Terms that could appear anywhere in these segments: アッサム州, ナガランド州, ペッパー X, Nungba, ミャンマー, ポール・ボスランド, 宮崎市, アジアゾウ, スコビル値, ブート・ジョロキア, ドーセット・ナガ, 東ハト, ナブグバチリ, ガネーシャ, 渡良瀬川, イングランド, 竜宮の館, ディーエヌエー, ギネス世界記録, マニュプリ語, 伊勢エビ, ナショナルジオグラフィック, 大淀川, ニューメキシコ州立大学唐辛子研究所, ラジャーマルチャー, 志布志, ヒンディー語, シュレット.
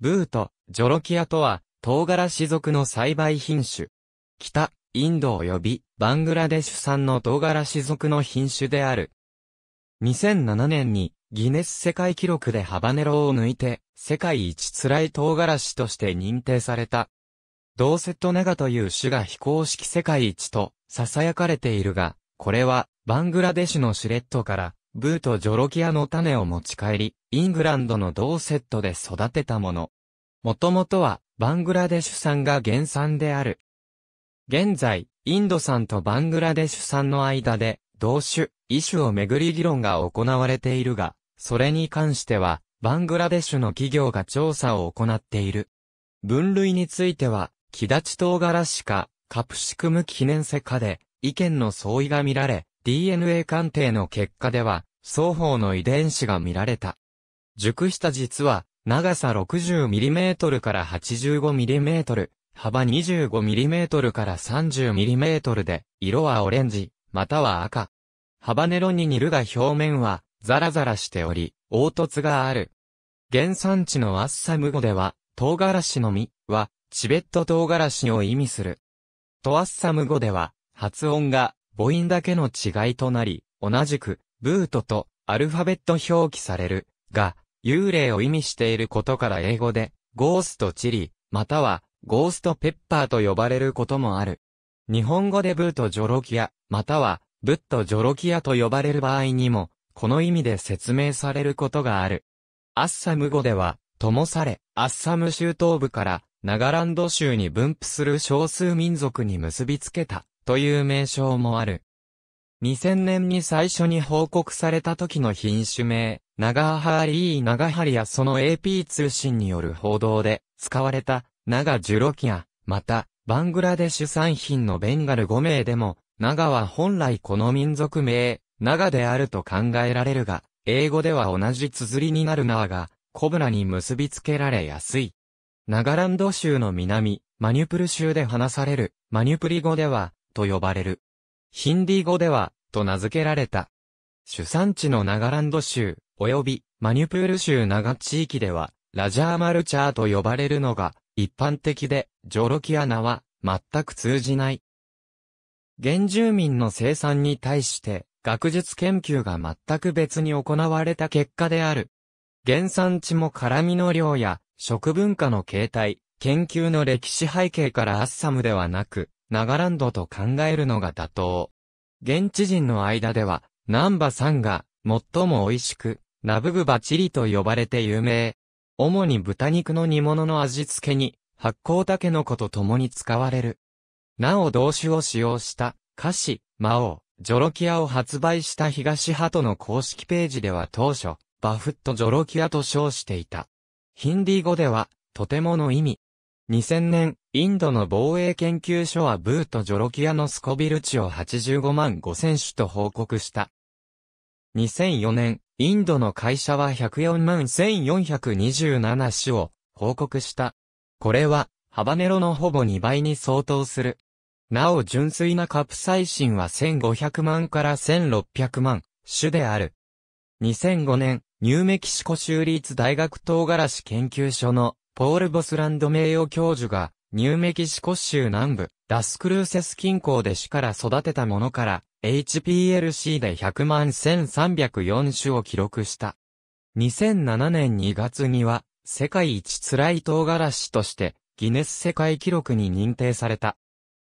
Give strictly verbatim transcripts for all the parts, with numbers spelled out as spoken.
ブート、ジョロキアとは、唐辛子属の栽培品種。北、インド及び、バングラデシュ産の唐辛子属の品種である。にせんななねんに、ギネス世界記録でハバネロを抜いて、世界一辛い唐辛子として認定された。ドーセット・ナガという種が非公式世界一と、囁かれているが、これは、バングラデシュのシュレットから、ブート・ジョロキアの種を持ち帰り、イングランドのドーセットで育てたもの。もともとは、バングラデシュ産が原産である。現在、インド産とバングラデシュ産の間で、同種、異種をめぐり議論が行われているが、それに関しては、バングラデシュの企業が調査を行っている。分類については、木立唐辛子か、カプシクムキネンセかで、意見の相違が見られ、ディーエヌエー 鑑定の結果では、双方の遺伝子が見られた。熟した実は、長さ ろくじゅうミリメートル から はちじゅうごミリメートル、幅 にじゅうごミリメートル から さんじゅうミリメートル で、色はオレンジ、または赤。ハバネロに似るが表面は、ザラザラしており、凹凸がある。原産地のアッサム語では、唐辛子の実は、チベット唐辛子を意味する。とアッサム語では、発音が、母音だけの違いとなり、同じく、ブートとアルファベット表記される、が、幽霊を意味していることから英語で、ゴーストチリ、または、ゴーストペッパーと呼ばれることもある。日本語でブートジョロキア、または、ブットジョロキアと呼ばれる場合にも、この意味で説明されることがある。アッサム語では、ともされ、アッサム州東部から、ナガランド州に分布する少数民族に結びつけた。という名称もある。にせんねんに最初に報告された時の品種名、ナガーハリー・ナガハリアその エーピー 通信による報道で使われたナガジュロキア、またバングラデシュ産品のベンガル語名でも、ナガは本来この民族名、ナガであると考えられるが、英語では同じ綴りになるナーが、コブラに結びつけられやすい。ナガランド州の南、マニュプル州で話される、マニュプリ語では、と呼ばれる。ヒンディー語では、と名付けられた。主産地のナガランド州、及びマニュプール州ナガ地域では、ラジャーマルチャーと呼ばれるのが一般的で、ジョロキア名は全く通じない。原住民の生産に対して、学術研究が全く別に行われた結果である。原産地も辛みの量や、食文化の形態、研究の歴史背景からアッサムではなく、ナガランドと考えるのが妥当。現地人の間では、Nungba産が最も美味しく、ナブグバチリと呼ばれて有名。主に豚肉の煮物の味付けに、発酵タケノコと共に使われる。なお同種を使用した、菓子、魔王、ジョロキアを発売した東ハトの公式ページでは当初、バフットジョロキアと称していた。ヒンディー語では、とてもの意味。にせんねん、インドの防衛研究所はブート・ジョロキアのスコビル値をはちじゅうごまんごせん種と報告した。にせんよねん、インドの会社はひゃくよんまんせんよんひゃくにじゅうなな種を報告した。これは、ハバネロのほぼにばいに相当する。なお純粋なカプサイシンはせんごひゃくまんからせんろっぴゃくまん種である。にせんごねん、ニューメキシコ州立大学唐辛子研究所のポール・ボスランド名誉教授が、ニューメキシコ州南部、ラスクルーセス近郊で種から育てたものから、エイチピーエルシー でひゃくまんせんさんびゃくよん種を記録した。にせんななねんにがつには、世界一辛い唐辛子として、ギネス世界記録に認定された。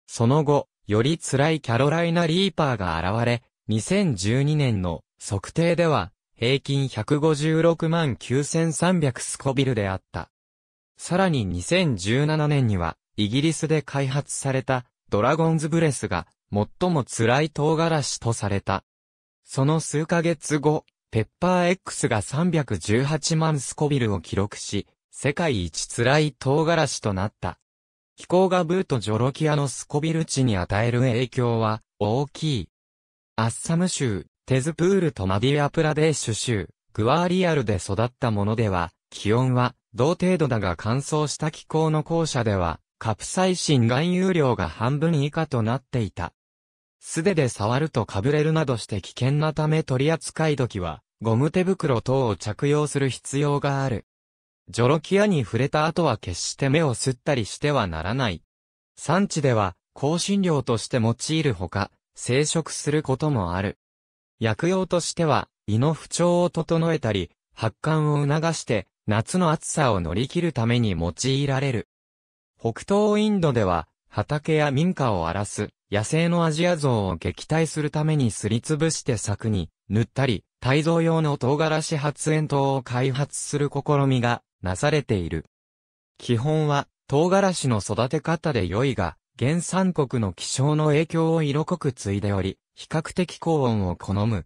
その後、より辛いキャロライナリーパーが現れ、にせんじゅうにねんの測定では、平均ひゃくごじゅうろくまんきゅうせんさんびゃくスコビルであった。さらににせんじゅうななねんには、イギリスで開発された、ドラゴンズブレスが、最も辛い唐辛子とされた。その数ヶ月後、ペッパー X がさんびゃくじゅうはちまんスコビルを記録し、世界一辛い唐辛子となった。気候がブート・ジョロキアのスコビル値に与える影響は、大きい。アッサム州、テズプールとマディアプラデーシュ州、グアーリアルで育ったものでは、気温は、同程度だが乾燥した気候の校舎では、カプサイシン含有量が半分以下となっていた。素手で触るとかぶれるなどして危険なため取り扱い時は、ゴム手袋等を着用する必要がある。ジョロキアに触れた後は決して目をすったりしてはならない。産地では香辛料として用いるほか、生食することもある。薬用としては胃の不調を整えたり、発汗を促して夏の暑さを乗り切るために用いられる。北東インドでは畑や民家を荒らす野生のアジアゾウを撃退するためにすりつぶして柵に塗ったり、改造用の唐辛子発煙筒を開発する試みがなされている。基本は唐辛子の育て方で良いが、原産国の気象の影響を色濃く継いでおり、比較的高温を好む。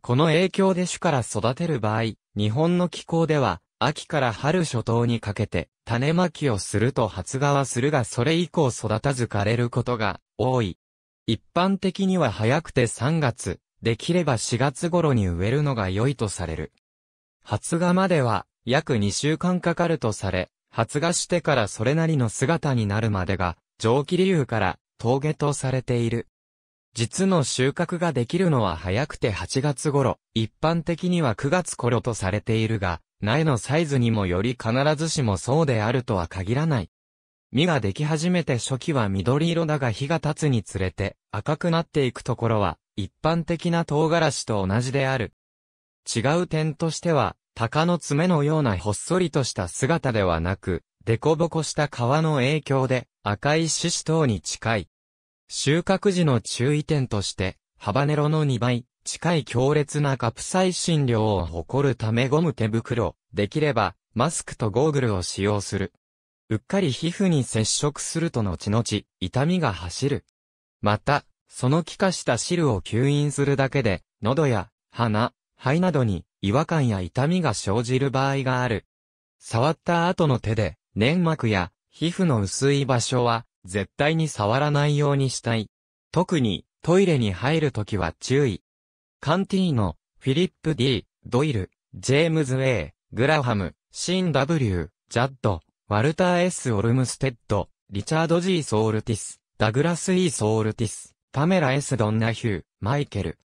この影響で種から育てる場合、日本の気候では、秋から春初頭にかけて、種まきをすると発芽はするがそれ以降育たず枯れることが多い。一般的には早くてさんがつ、できればしがつ頃に植えるのが良いとされる。発芽までは約にしゅうかんかかるとされ、発芽してからそれなりの姿になるまでが、上気流から峠とされている。実の収穫ができるのは早くてはちがつ頃、一般的にはくがつ頃とされているが、苗のサイズにもより必ずしもそうであるとは限らない。実ができ始めて初期は緑色だが日が経つにつれて赤くなっていくところは一般的な唐辛子と同じである。違う点としては、鷹の爪のようなほっそりとした姿ではなく、デコボコした皮の影響で赤い獅子等に近い。収穫時の注意点として、ハバネロのにばい近い強烈なカプサイシン量を誇るためゴム手袋、できればマスクとゴーグルを使用する。うっかり皮膚に接触すると後々痛みが走る。また、その気化した汁を吸引するだけで、喉や鼻、肺などに違和感や痛みが生じる場合がある。触った後の手で、粘膜や皮膚の薄い場所は絶対に触らないようにしたい。特にトイレに入るときは注意。カンティーノ、フィリップ ディー、ドイル、ジェームズ エー、グラハム、シン ダブリュー、ジャッド、ワルター エス オルムステッド、リチャード ジー ソールティス、ダグラス イー ソールティス、パメラ エス ドンナヒュー、マイケル、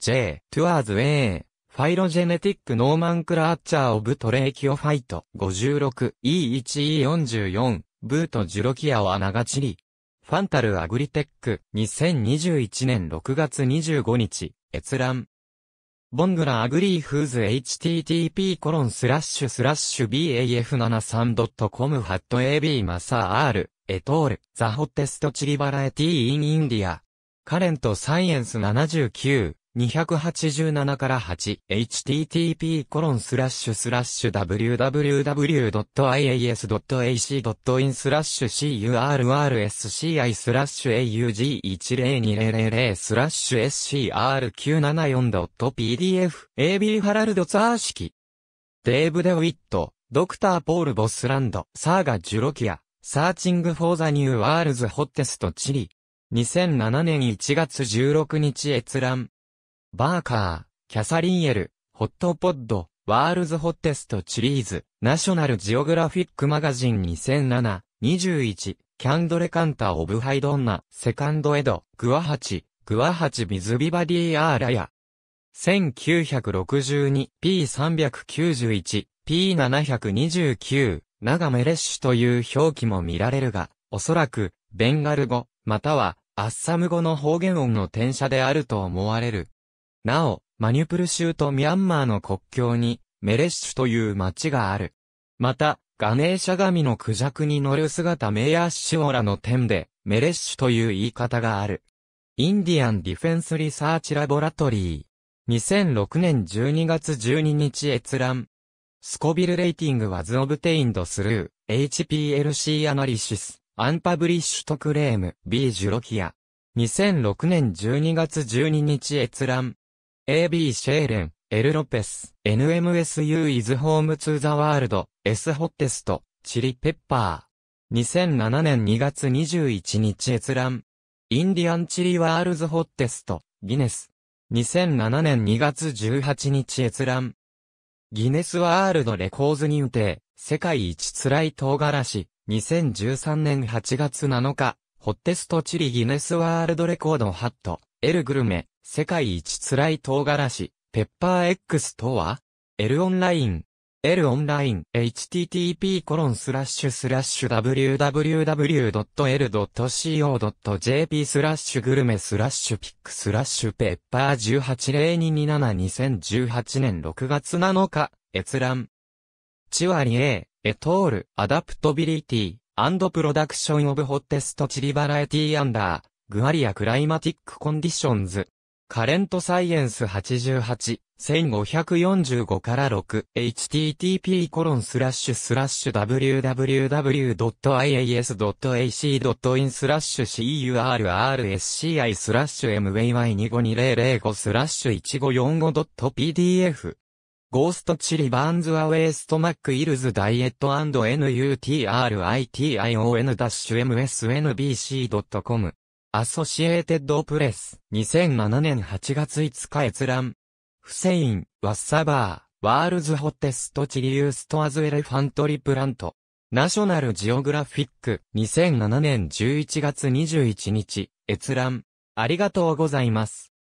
ジェー、トゥアーズ エー、ファイロジェネティックノーマンクラーチャーオブトレーキオファイト ごじゅうろくイーいちイーよんじゅうよん ブートジュロキアは長チリファンタルアグリテックにせんにじゅういちねんろくがつにじゅうごにち閲覧ボングラアグリーフーズ エイチティーティーピーコロンスラッシュスラッシュビーエーエフななじゅうさんドットコム ハット エービー マサ R エトールザホテストチリバラエティインインディアカレントサイエンスななじゅうきゅうにひゃくはちじゅうななからはち エイチティーティーピーコロンスラッシュスラッシュダブリュダブリュダブリュドットアイエーエスドットインスラッシュシーユーアールアールエスシーアイスラッシュエーユージーいちまるまるまるスラッシュエスシーアールきゅうななよんドットピーディーエフエービー ハラルドツァーシキデーブ・デウィットドクター・ポール・ボスランドサーガ・ジュロキアサーチング・フォー・ザ・ニュー・ワールズ・ホッテスト・チリにせんななねんいちがつじゅうろくにち閲覧。バーカー、キャサリンエル、ホットポッド、ワールズホッテストチリーズ、ナショナルジオグラフィックマガジンにせんなな、にじゅういち、キャンドレカンタオブハイドンナ、セカンドエド、グアハチ、グアハチビズビバディアーラヤ。せんきゅうひゃくろくじゅうに、ピーさんびゃくきゅうじゅういち、ピーななひゃくにじゅうきゅう、ナガメレッシュという表記も見られるが、おそらく、ベンガル語、または、アッサム語の方言音の転写であると思われる。なお、マニュプル州とミャンマーの国境に、メレッシュという町がある。また、ガネーシャ神のクジャクに乗る姿メヤッシュオラの点で、メレッシュという言い方がある。インディアンディフェンスリサーチラボラトリー。にせんろくねんじゅうにがつじゅうににち閲覧。スコビルレーティングはズオブテインドスルー、エイチピーエルシー アナリシス。アンパブリッシュとクレーム B ジュロキア。にせんろくねんじゅうにがつじゅうににち閲覧。エービー シェーレン、L ロペス、エヌエムエスユー イズホームツーザワールド、S ホッテスト、チリペッパー。にせんななねんにがつにじゅういちにち閲覧。インディアンチリワールズホッテスト、ギネス。にせんななねんにがつじゅうはちにち閲覧。ギネスワールドレコーズ認定、世界一辛い唐辛子。にせんじゅうさんねんはちがつなのか、ホッテストチリギネスワールドレコードハット、L グルメ、世界一辛い唐辛子、ペッパー X とは？L オンライン、L オンライン エイチティーティーピー コロン スラッシュ スラッシュ ダブリューダブリューダブリュー ドット エル ドット シーオー ドット ジェーピー スラッシュグルメスラッシュピックスラッシュペッパーいちはちまるにになな にせんじゅうはちねんろくがつなのか閲覧。チワリ A、エトール、アダプトビリティ、アンドプロダクションオブホッテストチリバラエティアンダー、グアリアクライマティックコンディションズ。カレントサイエンスはちじゅうはち、せんごひゃくよんじゅうごからろく、エイチティーティーピー コロン スラッシュ スラッシュ ダブリューダブリューダブリュー ドット アイエーエス ドット エーシー ドット イン スラッシュ エムワイ にごにまるまるご スラッシュ いちごよんご ドット ピーディーエフ ゴーストチリバーンズアウェイストマックイルズダイエット&ヌーティーアールアイティーアイオーエヌ ダッシュ エムエスエヌビーシー ドット コム アソシエーテッドプレスにせんななねんはちがついつか閲覧。フセイン、ワッサバー、ワールズホッテストチリユーストアズエレファントリプラント。ナショナルジオグラフィックにせんななねんじゅういちがつにじゅういちにち閲覧。ありがとうございます。